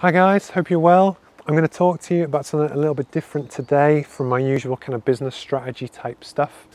Hi guys, hope you're well. I'm going to talk to you about something a little bit different today from my usual kind of business strategy type stuff.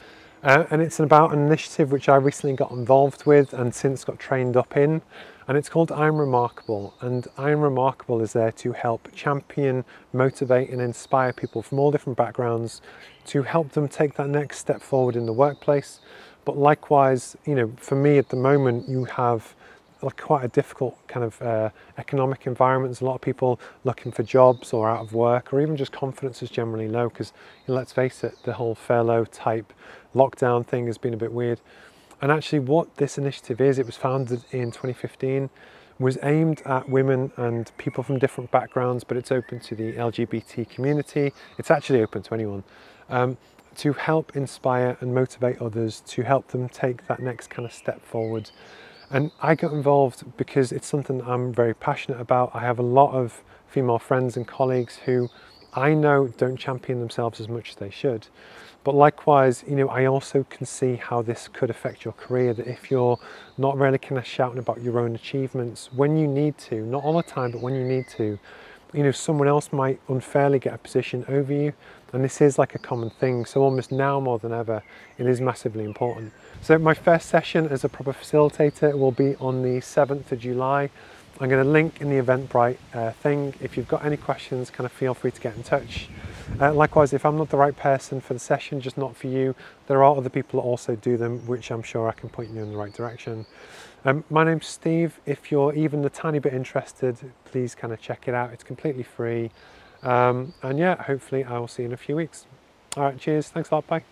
And it's about an initiative which I recently got involved with and since got trained up in. And it's called I'm Remarkable. And I'm Remarkable is there to help champion, motivate and inspire people from all different backgrounds to help them take that next step forward in the workplace. But likewise, you know, for me at the moment, you have like quite a difficult kind of economic environment. There's a lot of people looking for jobs or out of work, or even just confidence is generally low because, you know, let's face it, the whole furlough type lockdown thing has been a bit weird. And actually what this initiative is, it was founded in 2015, was aimed at women and people from different backgrounds, but it's open to the LGBT community. It's actually open to anyone. To help inspire and motivate others, to help them take that next kind of step forward. And I got involved because it's something I'm very passionate about. I have a lot of female friends and colleagues who I know don't champion themselves as much as they should. But likewise, you know, I also can see how this could affect your career, that if you're not really kind of shouting about your own achievements when you need to, not all the time, but when you need to, you know, someone else might unfairly get a position over you. And this is like a common thing. So almost now more than ever, it is massively important. So my first session as a proper facilitator will be on the 7th of July. I'm going to link in the Eventbrite thing. If you've got any questions, kind of feel free to get in touch. Likewise, if I'm not the right person for the session, just not for you, there are other people that also do them, which I'm sure I can point you in the right direction. My name's Steve. If you're even a tiny bit interested, please kind of check it out. It's completely free. And yeah, hopefully I will see you in a few weeks. All right, cheers. Thanks a lot. Bye.